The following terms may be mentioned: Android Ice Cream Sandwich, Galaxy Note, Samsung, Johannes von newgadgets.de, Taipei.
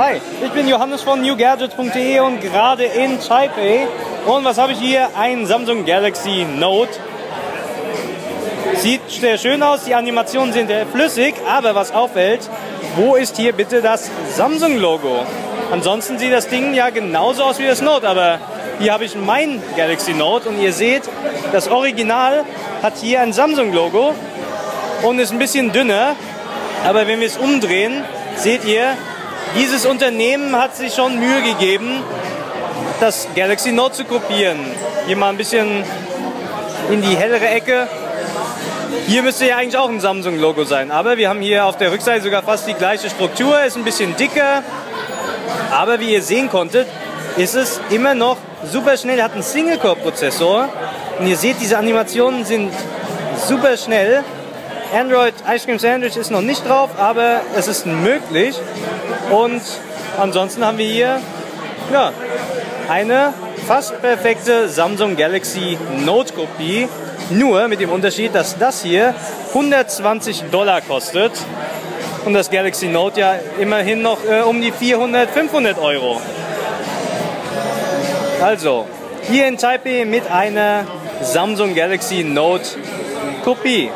Hi, ich bin Johannes von newgadgets.de und gerade in Taipei. Und was habe ich hier? Ein Samsung Galaxy Note. Sieht sehr schön aus, die Animationen sind flüssig, aber was auffällt, wo ist hier bitte das Samsung-Logo? Ansonsten sieht das Ding ja genauso aus wie das Note, aber hier habe ich mein Galaxy Note und ihr seht, das Original hat hier ein Samsung-Logo und ist ein bisschen dünner, aber wenn wir es umdrehen, seht ihr, dieses Unternehmen hat sich schon Mühe gegeben, das Galaxy Note zu kopieren. Hier mal ein bisschen in die hellere Ecke. Hier müsste ja eigentlich auch ein Samsung-Logo sein, aber wir haben hier auf der Rückseite sogar fast die gleiche Struktur, ist ein bisschen dicker, aber wie ihr sehen konntet, ist es immer noch super schnell, hat einen Single-Core-Prozessor und ihr seht, diese Animationen sind super schnell. Android Ice Cream Sandwich ist noch nicht drauf, aber es ist möglich und ansonsten haben wir hier ja, eine fast perfekte Samsung Galaxy Note Kopie. Nur mit dem Unterschied, dass das hier $120 kostet und das Galaxy Note ja immerhin noch um die 400, 500 Euro. Also, hier in Taipei mit einer Samsung Galaxy Note Kopie.